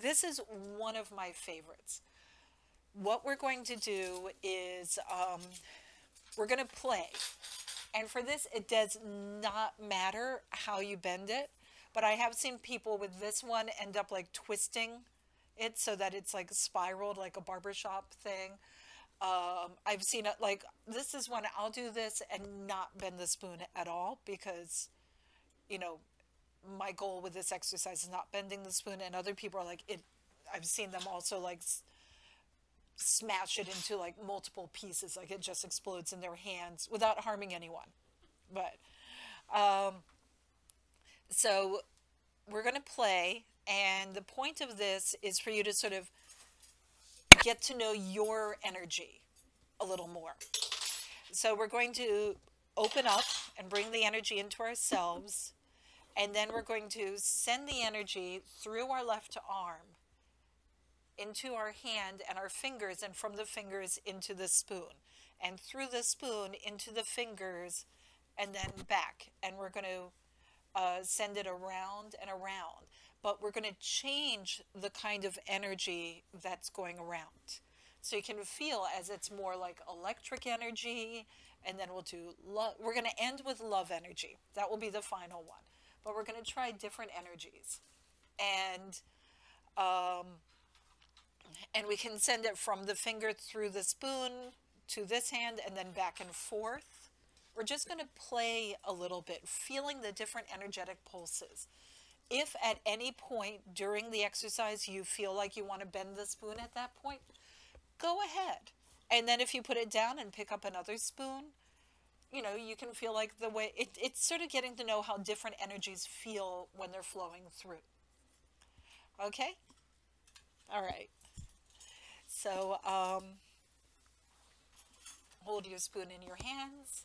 This is one of my favorites. What we're going to do is we're going to play. And for this, it does not matter how you bend it. But I have seen people with this one end up like twisting it so that it's like spiraled, like a barbershop thing. I've seen it like, this is when I'll do this and not bend the spoon at all, because, you know, my goal with this exercise is not bending the spoon. And other people are like, I've seen them also like smash it into like multiple pieces. Like it just explodes in their hands without harming anyone. But, so we're going to play, and the point of this is for you to sort of get to know your energy a little more. So we're going to open up and bring the energy into ourselves, and then we're going to send the energy through our left arm into our hand and our fingers, and from the fingers into the spoon, and through the spoon into the fingers, and then back. And we're going to send it around and around, but we're going to change the kind of energy that's going around. So you can feel as it's more like electric energy, and then we'll do love. We're going to end with love energy. That will be the final one, but we're going to try different energies, and we can send it from the finger through the spoon to this hand and then back and forth. We're just going to play a little bit, feeling the different energetic pulses. If at any point during the exercise you feel like you want to bend the spoon at that point, go ahead. And then if you put it down and pick up another spoon, you know, you can feel like the way, it's sort of getting to know how different energies feel when they're flowing through. Okay? All right. So hold your spoon in your hands.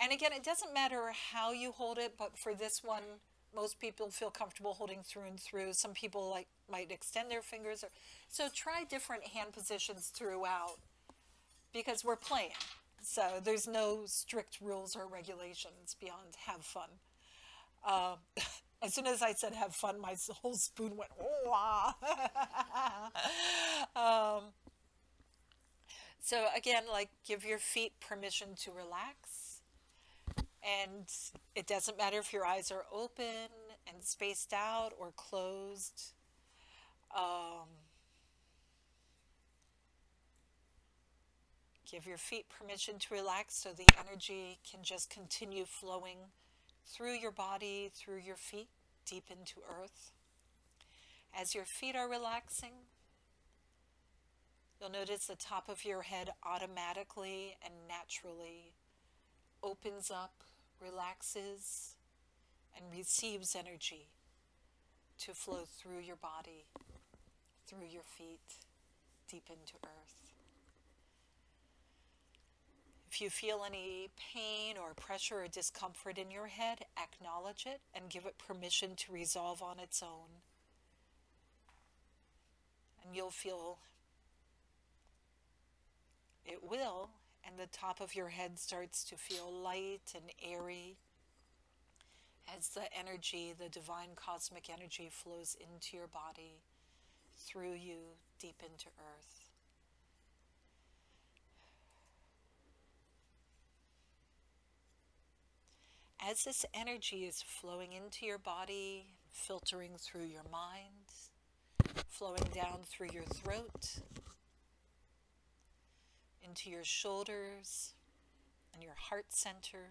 And again, it doesn't matter how you hold it, but for this one, most people feel comfortable holding through and through. Some people like might extend their fingers. So try different hand positions throughout, because we're playing. So there's no strict rules or regulations beyond have fun. As soon as I said have fun, my whole spoon went, oh, ah. So again, like, give your feet permission to relax, and it doesn't matter if your eyes are open and spaced out or closed. Give your feet permission to relax so the energy can just continue flowing through your body, through your feet, deep into earth. As your feet are relaxing, you'll notice the top of your head automatically and naturally opens up, relaxes, and receives energy to flow through your body, through your feet, deep into earth. If you feel any pain or pressure or discomfort in your head, acknowledge it and give it permission to resolve on its own. And you'll feel it will, and the top of your head starts to feel light and airy as the energy, the divine cosmic energy, flows into your body, through you, deep into earth. As this energy is flowing into your body, filtering through your mind, flowing down through your throat, into your shoulders and your heart center.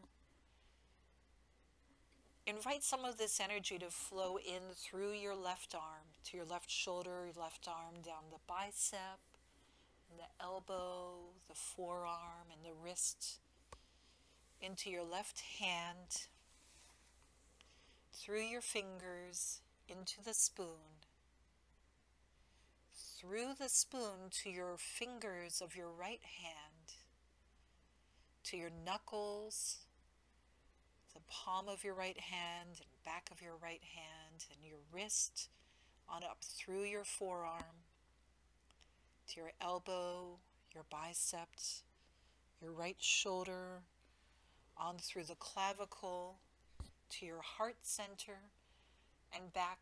Invite some of this energy to flow in through your left arm, to your left shoulder, left arm, down the bicep, and the elbow, the forearm, and the wrist, into your left hand, through your fingers, into the spoon, through the spoon to your fingers of your right hand, to your knuckles, the palm of your right hand and back of your right hand, and your wrist on up through your forearm, to your elbow, your biceps, your right shoulder, on through the clavicle, to your heart center, and back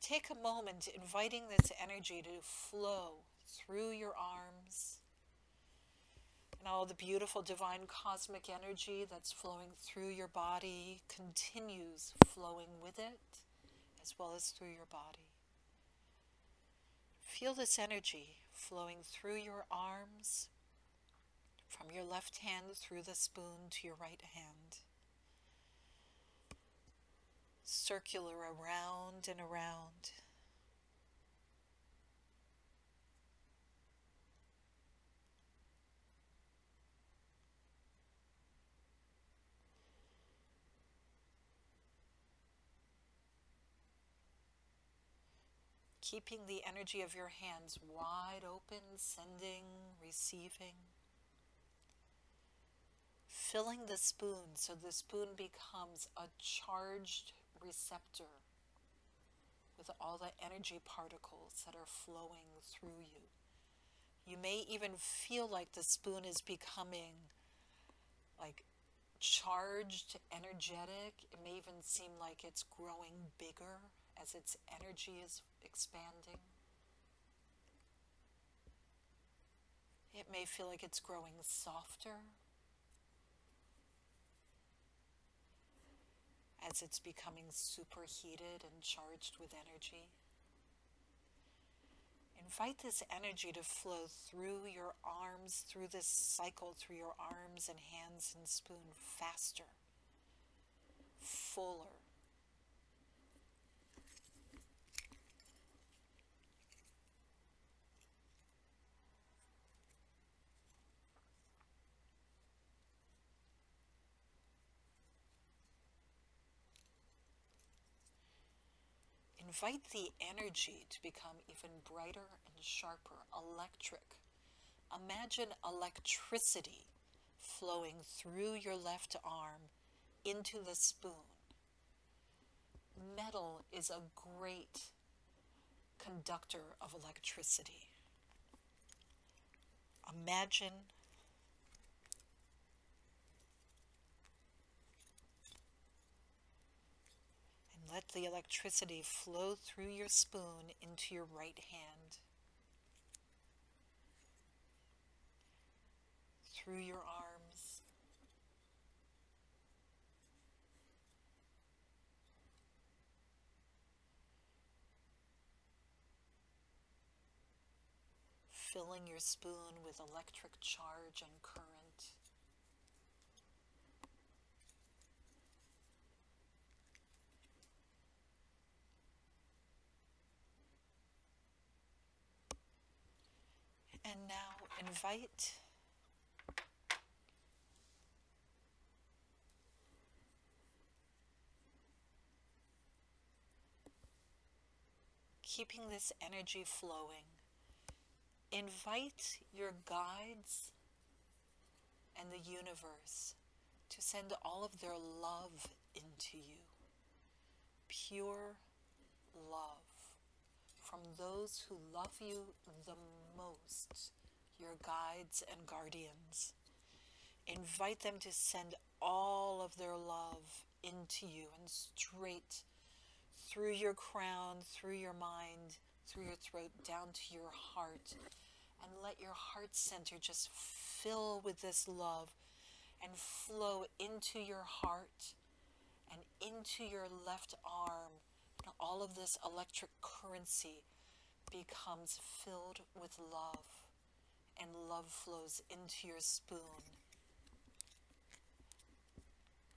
Take a moment inviting this energy to flow through your arms and all the beautiful divine cosmic energy that's flowing through your body continues flowing with it as well as through your body. Feel this energy flowing through your arms from your left hand through the spoon to your right hand. Circular around and around. Keeping the energy of your hands wide open, sending, receiving. Filling the spoon so the spoon becomes a charged receptor with all the energy particles that are flowing through you. You may even feel like the spoon is becoming like charged, energetic. It may even seem like it's growing bigger as its energy is expanding. It may feel like it's growing softer as it's becoming superheated and charged with energy. Invite this energy to flow through your arms, through this cycle, through your arms and hands and spoon, faster, fuller. Invite the energy to become even brighter and sharper, electric. Imagine electricity flowing through your left arm into the spoon. Metal is a great conductor of electricity. Imagine let the electricity flow through your spoon into your right hand, through your arms, filling your spoon with electric charge and current. And now invite keeping this energy flowing. Invite your guides and the universe to send all of their love into you. Pure love from those who love you the most, your guides and guardians. Invite them to send all of their love into you and straight through your crown, through your mind, through your throat, down to your heart. And let your heart center just fill with this love and flow into your heart and into your left arm. And all of this electric currency becomes filled with love, and love flows into your spoon,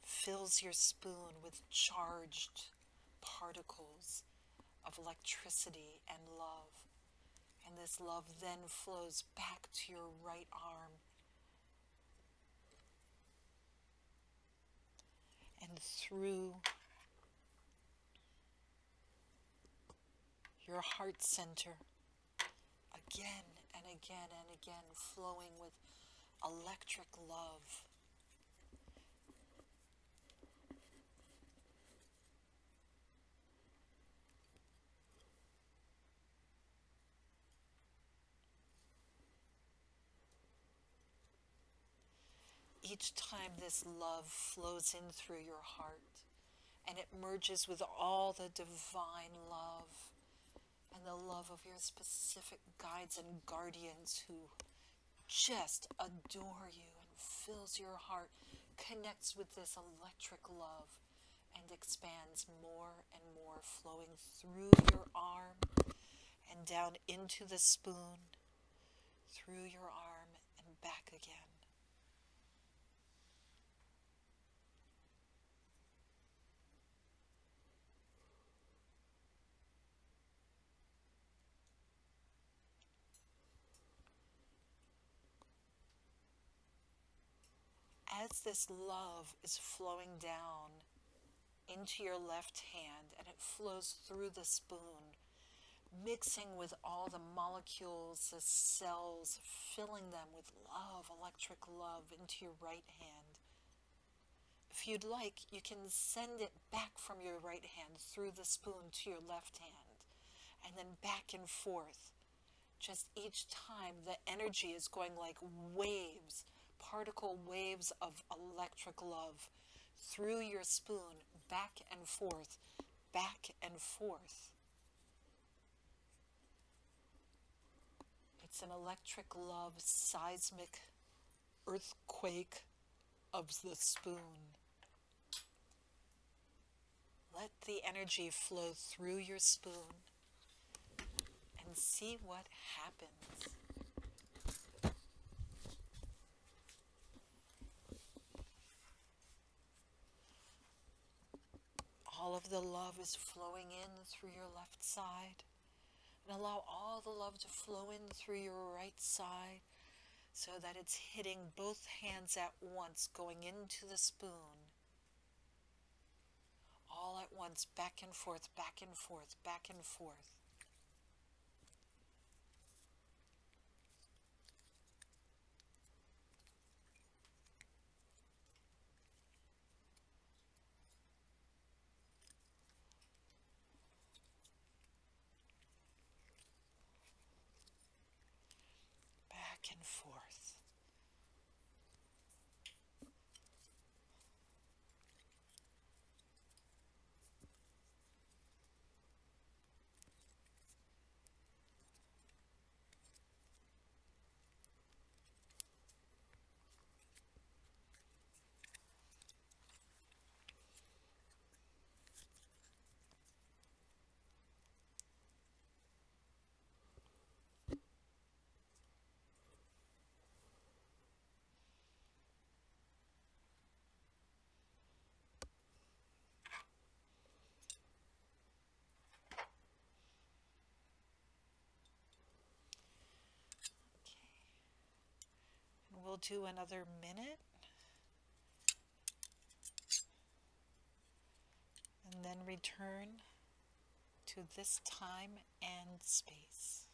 fills your spoon with charged particles of electricity and love. And this love then flows back to your right arm and through your heart center, again and again and again, flowing with electric love. Each time this love flows in through your heart and it merges with all the divine love and the love of your specific guides and guardians who just adore you and fills your heart, connects with this electric love and expands more and more, flowing through your arm and down into the spoon, through your arm and back again. As this love is flowing down into your left hand and it flows through the spoon, mixing with all the molecules, the cells, filling them with love, electric love, into your right hand. If you'd like, you can send it back from your right hand through the spoon to your left hand, and then back and forth. Just each time the energy is going like waves, particle waves of electric love through your spoon, back and forth, back and forth. It's an electric love, seismic earthquake of the spoon. Let the energy flow through your spoon and see what happens. All of the love is flowing in through your left side, and allow all the love to flow in through your right side so that it's hitting both hands at once, going into the spoon. All at once, back and forth, back and forth, back and forth. Back and forth. We'll do another minute, and then return to this time and space.